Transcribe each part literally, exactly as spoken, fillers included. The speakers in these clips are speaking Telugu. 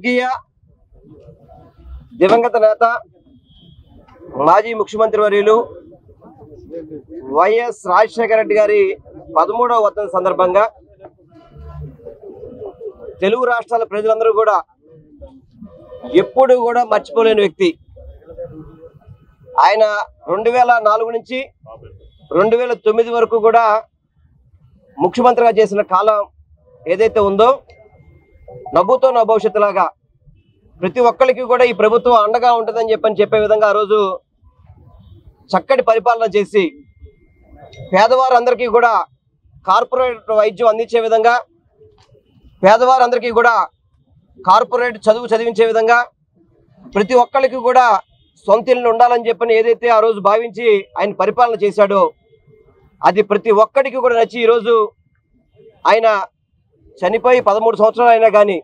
స్వర్గీయ దివంగత నేత మాజీ ముఖ్యమంత్రి వర్యులు వైఎస్ రాజశేఖర రెడ్డి గారి పదమూడవ వర్ధన సందర్భంగా తెలుగు రాష్ట్రాల ప్రజలందరూ కూడా ఎప్పుడు కూడా మర్చిపోలేని వ్యక్తి. ఆయన రెండు వేల నాలుగు నుంచి రెండు వేల తొమ్మిది వరకు కూడా ముఖ్యమంత్రిగా చేసిన కాలం ఏదైతే ఉందో నవ్వుతో నా భవిష్యత్తు లాగా ప్రతి ఒక్కరికి కూడా ఈ ప్రభుత్వం అండగా ఉంటుందని చెప్పని చెప్పే విధంగా ఆ రోజు చక్కటి పరిపాలన చేసి పేదవారందరికీ కూడా కార్పొరేట్ వైద్యం అందించే విధంగా, పేదవారందరికీ కూడా కార్పొరేట్ చదువు చదివించే విధంగా, ప్రతి ఒక్కరికి కూడా సొంత ఇల్లు ఉండాలని చెప్పని ఏదైతే ఆ రోజు భావించి ఆయన పరిపాలన చేశాడో అది ప్రతి ఒక్కడికి కూడా నచ్చి ఈరోజు ఆయన చనిపోయి పదమూడు సంవత్సరాలు అయినా కానీ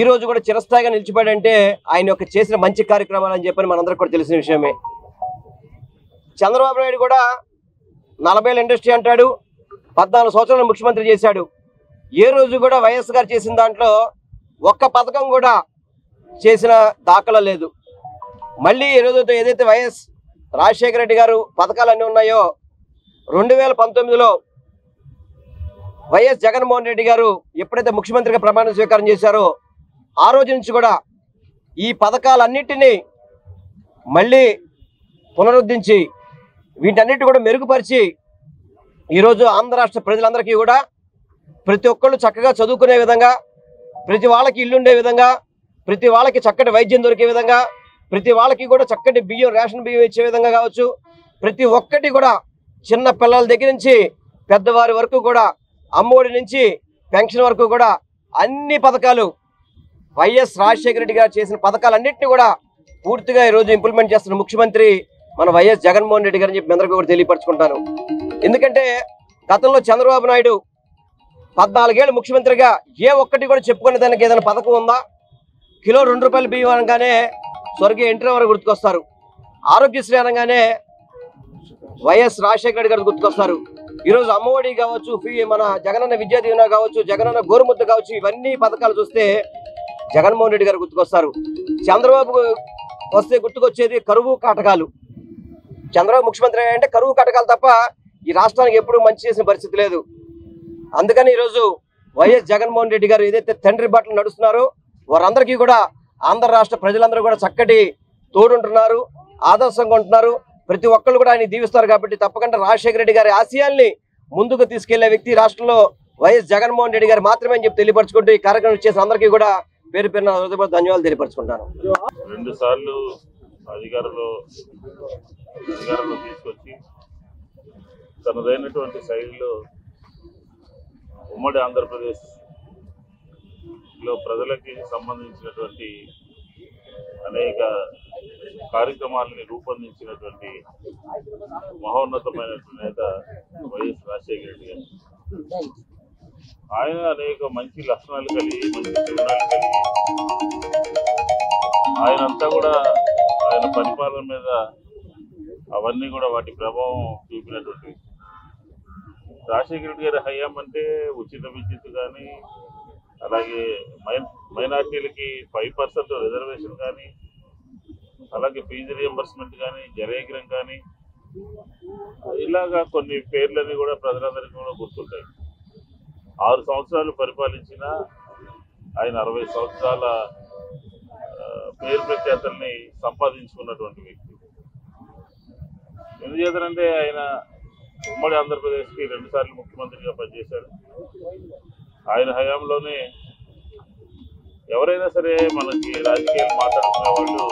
ఈరోజు కూడా చిరస్థాయిగా నిలిచిపోయాడంటే ఆయన యొక్క చేసిన మంచి కార్యక్రమాలు అని చెప్పని మనందరికీ కూడా తెలిసిన విషయమే. చంద్రబాబు నాయుడు కూడా నలభై ఏళ్ళ ఇండస్ట్రీ అంటాడు, పద్నాలుగు సంవత్సరాలు ముఖ్యమంత్రి చేశాడు. ఏ రోజు కూడా వైఎస్ గారు చేసిన దాంట్లో ఒక్క పథకం కూడా చేసిన దాఖలా లేదు. మళ్ళీ ఈరోజు ఏదైతే వైఎస్ రాజశేఖర రెడ్డి గారు పథకాలన్నీ ఉన్నాయో రెండు వేల పంతొమ్మిదిలో వైఎస్ జగన్మోహన్ రెడ్డి గారు ఎప్పుడైతే ముఖ్యమంత్రిగా ప్రమాణ స్వీకారం చేశారో ఆ రోజు నుంచి కూడా ఈ పథకాలన్నింటినీ మళ్ళీ పునరుద్ధరించి వీటన్నిటి కూడా మెరుగుపరిచి ఈరోజు ఆంధ్ర రాష్ట్ర ప్రజలందరికీ కూడా ప్రతి ఒక్కళ్ళు చక్కగా చదువుకునే విధంగా, ప్రతి వాళ్ళకి ఇల్లు ఉండే విధంగా, ప్రతి వాళ్ళకి చక్కటి వైద్యం దొరికే విధంగా, ప్రతి వాళ్ళకి కూడా చక్కటి బియ్యం రేషన్ బియ్యం ఇచ్చే విధంగా కావచ్చు, ప్రతి ఒక్కటి కూడా చిన్న పిల్లల దగ్గర నుంచి పెద్దవారి వరకు కూడా అమ్మఒడి నుంచి పెన్షన్ వరకు కూడా అన్ని పథకాలు వైఎస్ రాజశేఖర రెడ్డి గారు చేసిన పథకాలన్నింటినీ కూడా పూర్తిగా ఈరోజు ఇంప్లిమెంట్ చేస్తున్న ముఖ్యమంత్రి మన వైఎస్ జగన్మోహన్ రెడ్డి గారిని చెప్పి అందరికీ కూడా తెలియపరచుకుంటాను. ఎందుకంటే గతంలో చంద్రబాబు నాయుడు పద్నాలుగేళ్ళు ముఖ్యమంత్రిగా ఏ ఒక్కటి కూడా చెప్పుకునే దానికి ఏదైనా పథకం ఉందా? కిలో రెండు రూపాయలు బియ్యం అనగానే స్వర్గీయ ఎంట్రీ వారు గుర్తుకొస్తారు, ఆరోగ్యశ్రీ అనగానే వైఎస్ రాజశేఖర రెడ్డి గారు గుర్తుకొస్తారు. ఈరోజు అమ్మఒడి కావచ్చు, ఫీ మన జగనన్న విద్యా దీవెన కావచ్చు, జగనన్న గోరుముద్ద కావచ్చు, ఇవన్నీ పథకాలు చూస్తే జగన్మోహన్ రెడ్డి గారు గుర్తుకొస్తారు. చంద్రబాబు వస్తే గుర్తుకొచ్చేది కరువు కాటకాలు. చంద్రబాబు ముఖ్యమంత్రి అంటే కరువు కాటకాలు తప్ప ఈ రాష్ట్రానికి ఎప్పుడు మంచి చేసిన పరిస్థితి లేదు. అందుకని ఈరోజు వైఎస్ జగన్మోహన్ రెడ్డి గారు ఏదైతే తండ్రి బాటలు నడుస్తున్నారో వారందరికీ కూడా ఆంధ్ర రాష్ట్ర ప్రజలందరూ కూడా చక్కటి తోడుంటున్నారు, ఆదర్శంగా ఉంటున్నారు. ప్రతి ఒక్కళ్ళు కూడా ఆయన దీవిస్తారు కాబట్టి తప్పకుండా రాజశేఖర రెడ్డి గారి ఆశయాల్ని ముందుకు తీసుకెళ్లే వ్యక్తి రాష్ట్రంలో వైఎస్ జగన్మోహన్ రెడ్డి గారు మాత్రమే అని చెప్పి తెలియపరచుకుంటూ ఈ కార్యక్రమం చేసిన అందరికీ కూడా పేరు పేరున హృదయపూర్వక ధన్యవాదాలు తెలియపరచుకుంటాను. రెండు సార్లు అధికారంలో అధికారంలో తీసుకొచ్చి తనదైనటువంటి శైలిలో ఉమ్మడి ఆంధ్రప్రదేశ్ లో ప్రజలకి సంబంధించినటువంటి అనేక కార్యక్రమాలని రూపొందించినటువంటి మహోన్నతమైనటువంటి నేత వైఎస్ రాజశేఖర రెడ్డి గారు. ఆయన అనేక మంచి లక్షణాలు కలిగి మంచి గుణాలు కలిగి ఆయన అంతా కూడా ఆయన పరిపాలన మీద అవన్నీ కూడా వాటి ప్రభావం చూపినటువంటి రాజశేఖర రెడ్డి గారి హయాం అంటే ఉచిత విద్యుత్ కానీ, అలాగే మై మైనార్టీలకి ఫైవ్ పర్సెంట్ రిజర్వేషన్ కానీ, అలాగే ఫీజు రియంబర్స్మెంట్ కానీ, జరేగ్రం కానీ, ఇలాగా కొన్ని పేర్లన్నీ కూడా ప్రజలందరికీ కూడా గుర్తుంటాయి. ఆరు సంవత్సరాలు పరిపాలించిన ఆయన అరవై సంవత్సరాల పేరు ప్రఖ్యాతల్ని సంపాదించుకున్నటువంటి వ్యక్తి. ఎందుచేతనంటే ఆయన ఉమ్మడి ఆంధ్రప్రదేశ్కి రెండుసార్లు ముఖ్యమంత్రిగా పనిచేశాడు. ఆయన హయాంలోనే ఎవరైనా సరే మనకి రాజకీయాలు మాట్లాడుకునే వాళ్ళు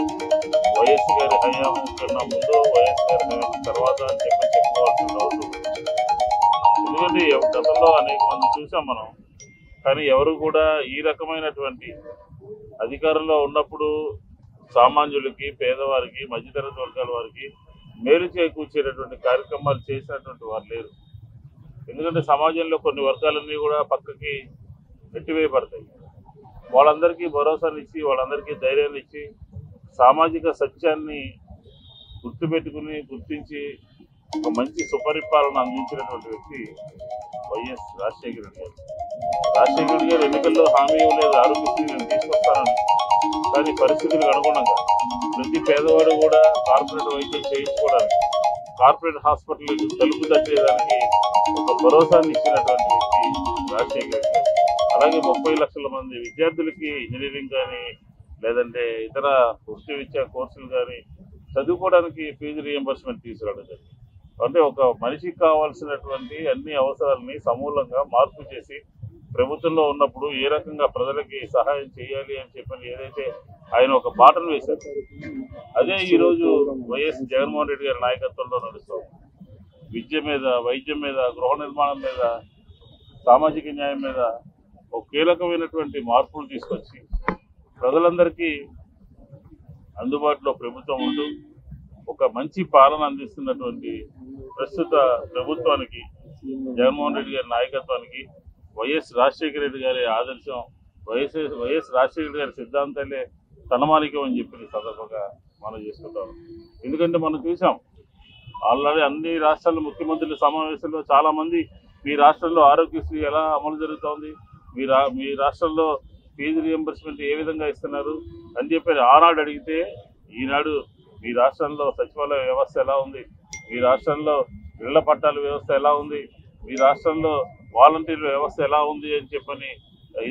వైఎస్ గారి హయాం కన్నా ముందు, వైఎస్ గారి హయాం తర్వాత అని చెప్పి చెప్పుకోవాల్సిన అవసరం. ఎందుకంటే గతంలో అనేక మంది చూసాం మనం, కానీ ఎవరు కూడా ఈ రకమైనటువంటి అధికారంలో ఉన్నప్పుడు సామాన్యులకి, పేదవారికి, మధ్యతరగతి వర్గాల వారికి మేలు చేకూర్చేటటువంటి కార్యక్రమాలు చేసినటువంటి వారు లేరు. ఎందుకంటే సమాజంలో కొన్ని వర్గాలన్నీ కూడా పక్కకి నెట్టివేయబడతాయి. వాళ్ళందరికీ భరోసానిచ్చి, వాళ్ళందరికీ ధైర్యాన్ని ఇచ్చి, సామాజిక సత్యాన్ని గుర్తుపెట్టుకుని గుర్తించి ఒక మంచి సుపరిపాలన అందించినటువంటి వ్యక్తి వైఎస్ రాజశేఖర రెడ్డి గారు. రాజశేఖర రెడ్డి గారు ఎన్నికల్లో హామీ ఇవ్వలేదు, ఆరోగ్యశ్రీ నేను తీసుకొస్తానని. కానీ పరిస్థితులకు అనుగుణంగా ప్రతి పేదవాడు కూడా కార్పొరేట్ వైద్యం చేయించుకోవడానికి, కార్పొరేట్ హాస్పిటల్కి తలుపు తట్టేదానికి ఒక భరోసాన్ని ఇచ్చినటువంటి వ్యక్తి రాజశేఖర్ గారు. అలాగే ముప్పై లక్షల మంది విద్యార్థులకి ఇంజనీరింగ్ కానీ లేదంటే ఇతర వృత్తి విద్యా కోర్సులు కానీ చదువుకోవడానికి ఫీజు రియంబర్స్మెంట్ తీసుకురావడం జరిగింది. అంటే ఒక మనిషికి కావాల్సినటువంటి అన్ని అవసరాలని సమూలంగా మార్పు చేసి ప్రభుత్వంలో ఉన్నప్పుడు ఏ రకంగా ప్రజలకి సహాయం చేయాలి అని చెప్పని ఏదైతే ఆయన ఒక బాటను వేశారు, అదే ఈరోజు వైఎస్ జగన్మోహన్ రెడ్డి గారి నాయకత్వంలో నడుస్తాం. విద్య మీద, వైద్యం మీద, గృహ నిర్మాణం మీద, సామాజిక న్యాయం మీద ఒక కీలకమైనటువంటి మార్పులు తీసుకొచ్చి ప్రజలందరికీ అందుబాటులో ప్రభుత్వం ఉంటూ ఒక మంచి పాలన అందిస్తున్నటువంటి ప్రస్తుత ప్రభుత్వానికి, జగన్మోహన్ రెడ్డి గారి నాయకత్వానికి, వైఎస్ రాజశేఖర రెడ్డి గారి ఆదర్శం, వైఎస్ వైఎస్ రాజశేఖర రెడ్డి గారి సిద్ధాంతాలే తలమానికం అని చెప్పి సందర్భంగా మనం చేసుకుంటాం. ఎందుకంటే మనం చూసాం, ఆల్రెడీ అన్ని రాష్ట్రాల ముఖ్యమంత్రుల సమావేశంలో చాలామంది మీ రాష్ట్రంలో ఆరోగ్యశ్రీ ఎలా అమలు జరుగుతోంది, మీ రా మీ రాష్ట్రంలో ఫీజు రియంబర్స్మెంట్ ఏ విధంగా ఇస్తున్నారు అని చెప్పి ఆనాడు అడిగితే, ఈనాడు మీ రాష్ట్రంలో సచివాలయ వ్యవస్థ ఎలా ఉంది, మీ రాష్ట్రంలో ఇళ్ల పట్టాల వ్యవస్థ ఎలా ఉంది, మీ రాష్ట్రంలో వాలంటీర్ల వ్యవస్థ ఎలా ఉంది అని చెప్పని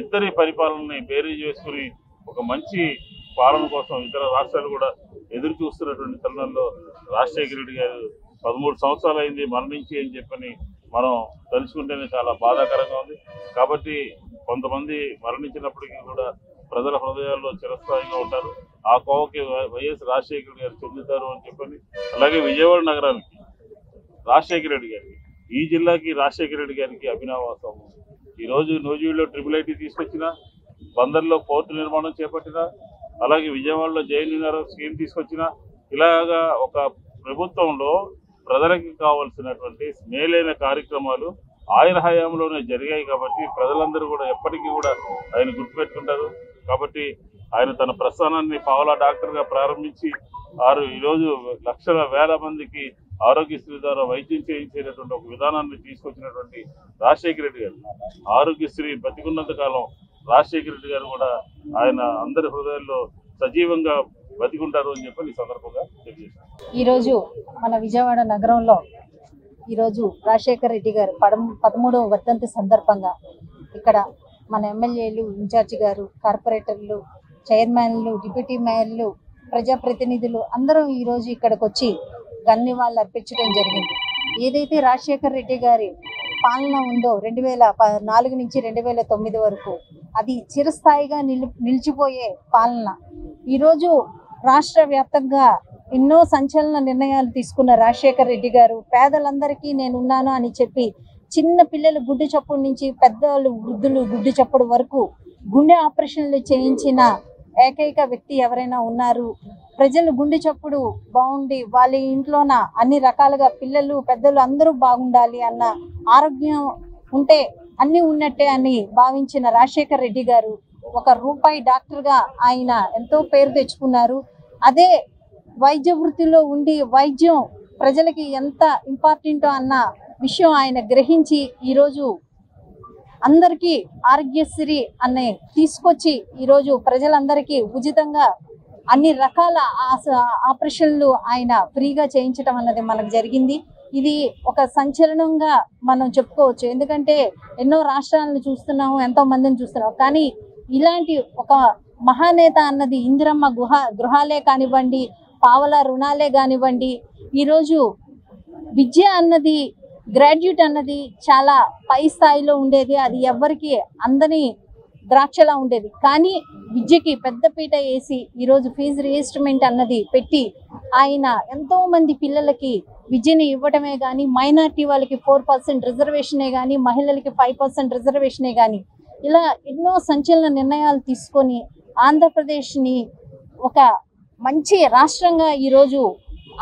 ఇద్దరి పరిపాలనని బేరీజ్ చేసుకుని ఒక మంచి పాలన కోసం ఇతర రాష్ట్రాలు కూడా ఎదురు చూస్తున్నటువంటి తరుణంలో రాజశేఖర రెడ్డి గారు పదమూడు సంవత్సరాలు అయింది మరణించి అని చెప్పని మనం తలుచుకుంటేనే చాలా బాధాకరంగా ఉంది. కాబట్టి కొంతమంది మరణించినప్పటికీ కూడా ప్రజల హృదయాల్లో చిరస్థాయిగా ఉంటారు. ఆ కోవకి వైఎస్ రాజశేఖర రెడ్డి గారు చెందుతారు అని చెప్పని, అలాగే విజయవాడ నగరానికి రాజశేఖర రెడ్డి గారికి, ఈ జిల్లాకి రాజశేఖర రెడ్డి గారికి అభినవాసము. ఈరోజు నూజివీడులో ట్రిపుల్ ఐటీ తీసుకొచ్చినా, బందర్లో పోర్టు నిర్మాణం చేపట్టినా, అలాగే విజయవాడలో జయనినారం స్కీమ్ తీసుకొచ్చినా, ఇలాగా ఒక ప్రభుత్వంలో ప్రజలకి కావాల్సినటువంటి మేలైన కార్యక్రమాలు ఆయన హయాంలోనే జరిగాయి. కాబట్టి ప్రజలందరూ కూడా ఎప్పటికీ కూడా ఆయన గుర్తుపెట్టుకుంటారు. కాబట్టి ఆయన తన ప్రస్థానాన్ని పావలా డాక్టర్గా ప్రారంభించి ఆరు ఈరోజు లక్షల వేల మందికి ఆరోగ్యశ్రీ ద్వారా వైద్యం చేయించేటటువంటి ఒక విధానాన్ని తీసుకొచ్చినటువంటి రాజశేఖర రెడ్డి గారు, ఆరోగ్యశ్రీ బతికున్నంత కాలం రాజశేఖర రెడ్డి గారు కూడా ఆయన అందరి హృదయాల్లో సజీవంగా బతికుంటారు అని చెప్పి ఈ సందర్భంగా తెలియజేశారు. ఈరోజు మన విజయవాడ నగరంలో ఈరోజు రాజశేఖర రెడ్డి గారు పదం పదమూడవ వర్ధంతి సందర్భంగా ఇక్కడ మన ఎమ్మెల్యేలు, ఇన్ఛార్జి గారు, కార్పొరేటర్లు, చైర్మన్లు, డిప్యూటీ మేయర్లు, ప్రజాప్రతినిధులు అందరూ ఈరోజు ఇక్కడికి వచ్చి గన్ని వాళ్ళు అర్పించడం జరిగింది. ఏదైతే రాజశేఖర రెడ్డి గారి పాలన ఉందో రెండు వేల నాలుగు నుంచి రెండు వేల తొమ్మిది వరకు అది చిరస్థాయిగా నిలి నిలిచిపోయే పాలన. ఈరోజు రాష్ట్ర వ్యాప్తంగా ఎన్నో సంచలన నిర్ణయాలు తీసుకున్న రాజశేఖర రెడ్డి గారు పేదలందరికీ నేనున్నాను అని చెప్పి చిన్న పిల్లలు గుడ్డు చప్పుడు నుంచి పెద్దలు, వృద్ధులు గుడ్డు చప్పుడు వరకు గుండె ఆపరేషన్లు చేయించిన ఏకైక వ్యక్తి ఎవరైనా ఉన్నారు. ప్రజలు గుండె చప్పుడు బాగుండి వాళ్ళ ఇంట్లోన అన్ని రకాలుగా పిల్లలు పెద్దలు అందరూ బాగుండాలి అన్న ఆరోగ్యం ఉంటే అన్నీ ఉన్నట్టే అని భావించిన రాజశేఖర రెడ్డి గారు ఒక రూపాయి డాక్టర్గా ఆయన ఎంతో పేరు తెచ్చుకున్నారు. అదే వైద్య వృత్తిలో ఉండి వైద్యం ప్రజలకి ఎంత ఇంపార్టెంటో అన్న విషయం ఆయన గ్రహించి ఈరోజు అందరికీ ఆరోగ్యశ్రీ అనే తీసుకొచ్చి ఈరోజు ప్రజలందరికీ ఉచితంగా అన్ని రకాల ఆపరేషన్లు ఆయన ఫ్రీగా చేయించడం అన్నది మనకు జరిగింది. ఇది ఒక సంచలనంగా మనం చెప్పుకోవచ్చు. ఎందుకంటే ఎన్నో రాష్ట్రాలను చూస్తున్నాము, ఎంతో మందిని చూస్తున్నాము, కానీ ఇలాంటి ఒక మహానేత అన్నది ఇందిరమ్మ గుహ గృహాలే కానివ్వండి, పావల రుణాలే కానివ్వండి, ఈరోజు విద్య అన్నది గ్రాడ్యుయేట్ అన్నది చాలా పై స్థాయిలో ఉండేది, అది ఎవ్వరికి అందని ద్రాక్షలా ఉండేది. కానీ విద్యకి పెద్దపీట వేసి ఈరోజు ఫీజు రియంబర్స్మెంట్ అన్నది పెట్టి ఆయన ఎంతోమంది పిల్లలకి విద్యని ఇవ్వటమే కానీ, మైనార్టీ వాళ్ళకి ఫోర్ పర్సెంట్ రిజర్వేషనే కానీ, మహిళలకి ఫైవ్ పర్సెంట్ రిజర్వేషనే కానీ, ఇలా ఎన్నో సంచలన నిర్ణయాలు తీసుకొని ఆంధ్రప్రదేశ్ని ఒక మంచి రాష్ట్రంగా ఈరోజు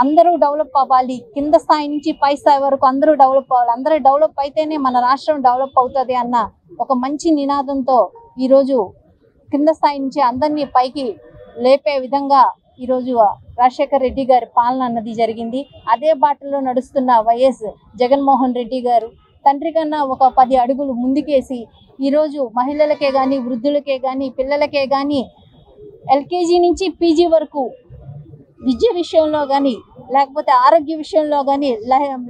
అందరూ డెవలప్ అవ్వాలి, కింద స్థాయి నుంచి పై స్థాయి వరకు అందరూ డెవలప్ అవ్వాలి, అందరూ డెవలప్ అయితేనే మన రాష్ట్రం డెవలప్ అవుతుంది అన్న ఒక మంచి నినాదంతో ఈరోజు కింద స్థాయి నుంచి అందరినీ పైకి లేపే విధంగా ఈరోజు రాజశేఖర రెడ్డి గారి పాలన అన్నది జరిగింది. అదే బాటలో నడుస్తున్న వైఎస్ జగన్మోహన్ రెడ్డి గారు తండ్రి కన్నా ఒక పది అడుగులు ముందుకేసి ఈరోజు మహిళలకే కానీ, వృద్ధులకే కానీ, పిల్లలకే కానీ ఎల్కేజీ నుంచి పీజీ వరకు విద్య విషయంలో కానీ, లేకపోతే ఆరోగ్య విషయంలో కానీ,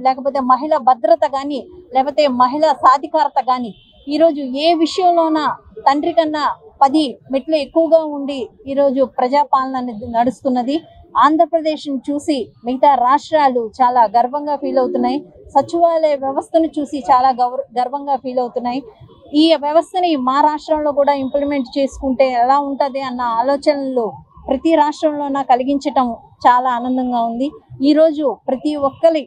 లేకపోతే మహిళా భద్రత కానీ, లేకపోతే మహిళా సాధికారత కానీ, ఈరోజు ఏ విషయంలోనా తండ్రి కన్నా పది మెట్లు ఎక్కువగా ఉండి ఈరోజు ప్రజాపాలన నడుస్తున్నది. ఆంధ్రప్రదేశ్ను చూసి మిగతా రాష్ట్రాలు చాలా గర్వంగా ఫీల్ అవుతున్నాయి. సచివాలయ వ్యవస్థను చూసి చాలా గౌర గర్వంగా ఫీల్ అవుతున్నాయి. ఈ వ్యవస్థని మా రాష్ట్రంలో కూడా ఇంప్లిమెంట్ చేసుకుంటే ఎలా ఉంటుంది అన్న ఆలోచనలు ప్రతి రాష్ట్రంలోనా కలిగించటం చాలా ఆనందంగా ఉంది. ఈరోజు ప్రతి ఒక్కరి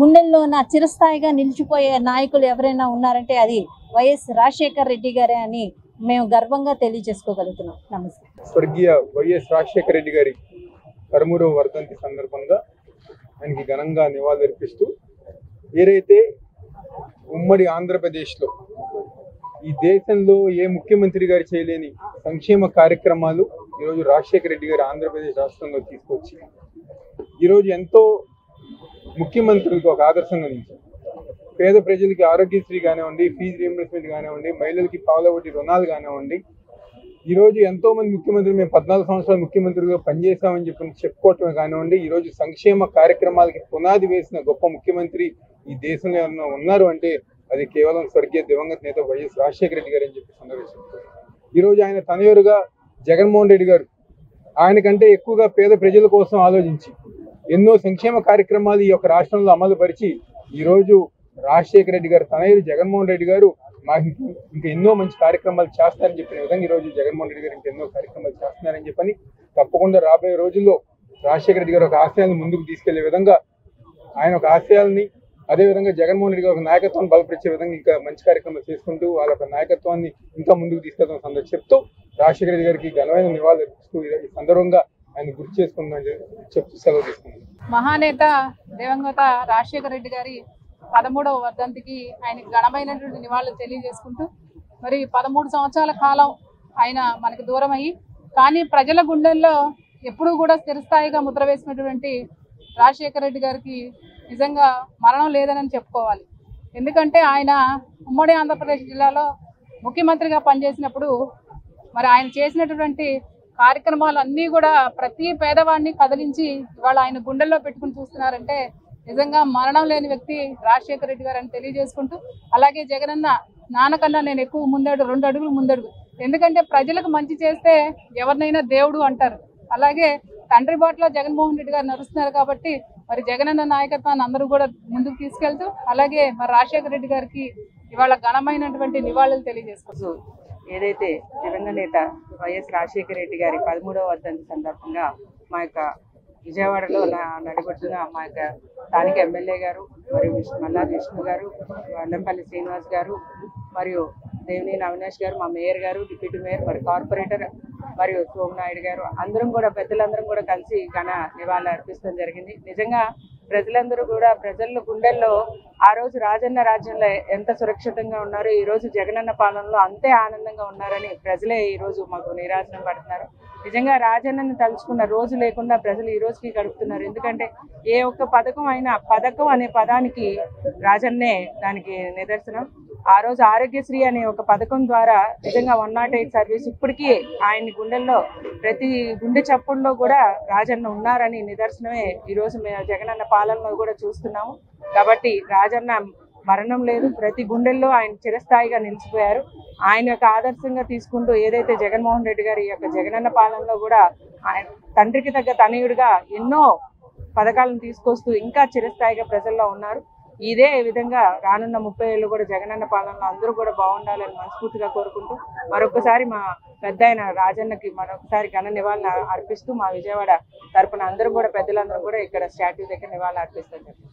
గుండెల్లో నా చిరస్థాయిగా నిలిచిపోయే నాయకులు ఎవరైనా ఉన్నారంటే అది వైఎస్ రాజశేఖర రెడ్డి గారే అని మేము గర్వంగా తెలియజేసుకోగలుగుతున్నాం. నమస్కారం. స్వర్గీయ వైఎస్ రాజశేఖర రెడ్డి గారి పదమూడవ వర్ధంతి సందర్భంగా ఆయనకి ఘనంగా నివాళులర్పిస్తూ, ఏదైతే ఉమ్మడి ఆంధ్రప్రదేశ్లో ఈ దేశంలో ఏ ముఖ్యమంత్రి గారు చేయలేని సంక్షేమ కార్యక్రమాలు ఈరోజు రాజశేఖర రెడ్డి గారు ఆంధ్రప్రదేశ్ రాష్ట్రంలో తీసుకొచ్చి ఈరోజు ఎంతో ముఖ్యమంత్రులకు ఒక ఆదర్శంగా నిలిచారు. పేద ప్రజలకి ఆరోగ్యశ్రీ కానివ్వండి, ఫీజు రీయింబర్స్మెంట్ కానివ్వండి, మహిళలకి పావుల వడ్డీ రుణాలు కానివ్వండి, ఈరోజు ఎంతోమంది ముఖ్యమంత్రులు మేము పద్నాలుగు సంవత్సరాలు ముఖ్యమంత్రులుగా పనిచేస్తామని చెప్పి చెప్పుకోవటమే కానివ్వండి, ఈరోజు సంక్షేమ కార్యక్రమాలకి పునాది వేసిన గొప్ప ముఖ్యమంత్రి ఈ దేశంలో ఏమన్నా ఉన్నారు అంటే అది కేవలం స్వర్గీయ దివంగత నేత వైఎస్ రాజశేఖర రెడ్డి గారు అని చెప్పి సందర్శించారు. ఈరోజు ఆయన తనయురుగా జగన్మోహన్ రెడ్డి గారు ఆయనకంటే ఎక్కువగా పేద ప్రజల కోసం ఆలోచించి ఎన్నో సంక్షేమ కార్యక్రమాలు ఈ యొక్క రాష్ట్రంలో అమలుపరిచి ఈరోజు రాజశేఖర రెడ్డి గారు తనయురు జగన్మోహన్ రెడ్డి గారు మాకు ఇంకా ఎన్నో మంచి కార్యక్రమాలు చేస్తారని చెప్పిన విధంగా ఈరోజు జగన్మోహన్ రెడ్డి గారు ఇంకా ఎన్నో కార్యక్రమాలు చేస్తున్నారని చెప్పని, తప్పకుండా రాబోయే రోజుల్లో రాజశేఖర రెడ్డి గారు ఒక ఆశయాన్ని ముందుకు తీసుకెళ్లే విధంగా, ఆయన ఒక ఆశయాల్ని అదేవిధంగా జగన్మోహన్ రెడ్డి గారు ఒక నాయకత్వాన్ని బలపరిచే విధంగా ఇంకా మంచి కార్యక్రమాలు చేసుకుంటూ వాళ్ళ యొక్క నాయకత్వాన్ని ఇంకా ముందుకు తీసుకెళ్తాం సందర్భం చెప్తూ రాజశేఖర రెడ్డి గారికి ఘనమైన నివాళులు అర్పిస్తూ ఈ సందర్భంగా ఆయన గుర్తు చేసుకుందాం చెప్తూ సెలవు తీసుకున్నాం. మహానేత దివంగత రాజశేఖర రెడ్డి గారి పదమూడవ వర్ధంతికి ఆయనకు ఘనమైనటువంటి నివాళులు తెలియజేసుకుంటూ, మరి పదమూడు సంవత్సరాల కాలం ఆయన మనకు దూరం అయ్యి కానీ ప్రజల గుండెల్లో ఎప్పుడూ కూడా స్థిరస్థాయిగా ముద్ర వేసినటువంటి రాజశేఖర రెడ్డి గారికి నిజంగా మరణం లేదని చెప్పుకోవాలి. ఎందుకంటే ఆయన ఉమ్మడి ఆంధ్రప్రదేశ్ జిల్లాలో ముఖ్యమంత్రిగా పనిచేసినప్పుడు మరి ఆయన చేసినటువంటి కార్యక్రమాలు అన్నీ కూడా ప్రతి పేదవాడిని కదిలించి ఇవాళ ఆయన గుండెల్లో పెట్టుకుని చూస్తున్నారంటే నిజంగా మరణం లేని వ్యక్తి రాజశేఖర రెడ్డి గారు అని తెలియజేసుకుంటూ, అలాగే జగనన్న నాన్నకన్నా నేను ఎక్కువ ముందడు రెండు అడుగులు ముందడుగు. ఎందుకంటే ప్రజలకు మంచి చేస్తే ఎవరినైనా దేవుడు అంటారు. అలాగే తండ్రి బాటలో జగన్మోహన్ రెడ్డి గారు నడుస్తున్నారు కాబట్టి మరి జగనన్న నాయకత్వాన్ని అందరూ కూడా ముందుకు తీసుకెళ్తూ, అలాగే మరి రాజశేఖర రెడ్డి గారికి ఇవాళ ఘనమైనటువంటి నివాళులు తెలియజేసుకుంటూ, ఏదైతే దివంగత నేత వైఎస్ రాజశేఖర రెడ్డి గారి పదమూడవ వర్ధంతి సందర్భంగా మా యొక్క విజయవాడలో నా నడిబొడ్డున మా యొక్క స్థానిక ఎమ్మెల్యే గారు, మరియు విష్ణు మల్లా విష్ణు గారు, అల్లంపల్లి శ్రీనివాస్ గారు, మరియు దేవినేని అవినాష్ గారు, మా మేయర్ గారు, డిప్యూటీ మేయర్, మరి కార్పొరేటర్, మరియు సోమనాయుడు గారు, అందరం కూడా పెద్దలందరం కూడా కలిసి ఘన నివాళులు అర్పించడం జరిగింది. నిజంగా ప్రజలందరూ కూడా ప్రజల గుండెల్లో ఆ రోజు రాజన్న రాజ్యంలో ఎంత సురక్షితంగా ఉన్నారో ఈరోజు జగనన్న పాలనలో అంతే ఆనందంగా ఉన్నారని ప్రజలే ఈరోజు మాకు నీరాజనం పడుతున్నారు. నిజంగా రాజన్నను తలుచుకున్న రోజు లేకుండా ప్రజలు ఈ రోజుకి గడుపుతున్నారు. ఎందుకంటే ఏ ఒక్క పథకం అయినా పథకం అనే పదానికి రాజన్నే దానికి నిదర్శనం. ఆ రోజు ఆరోగ్యశ్రీ అనే ఒక పథకం ద్వారా నిజంగా వన్ నాట్ ఎయిట్ సర్వీస్ ఇప్పటికీ ఆయన గుండెల్లో ప్రతి గుండె చప్పుడులో కూడా రాజన్న ఉన్నారని నిదర్శనమే ఈరోజు మేము జగనన్న పాలనలో కూడా చూస్తున్నాము. కాబట్టి రాజన్న మరణం లేదు, ప్రతి గుండెల్లో ఆయన చిరస్థాయిగా నిలిచిపోయారు. ఆయన యొక్క ఆదర్శంగా తీసుకుంటూ ఏదైతే జగన్మోహన్ రెడ్డి గారి యొక్క జగనన్న పాలనలో కూడా ఆయన తండ్రికి తగ్గ తనయుడిగా ఎన్నో పథకాలను తీసుకొస్తూ ఇంకా చిరస్థాయిగా ప్రజల్లో ఉన్నారు. ఇదే విధంగా రానున్న ముప్పై ఏళ్ళు కూడా జగనన్న పాలనలో అందరూ కూడా బాగుండాలని మనస్ఫూర్తిగా కోరుకుంటూ, మరొకసారి మా పెద్ద ఆయన రాజన్నకి మరొకసారి ఘన నివాళులు అర్పిస్తూ మా విజయవాడ తరపున అందరూ కూడా పెద్దలందరూ కూడా ఇక్కడ స్టాట్యూ దగ్గర నివాళులు అర్పిస్తారు.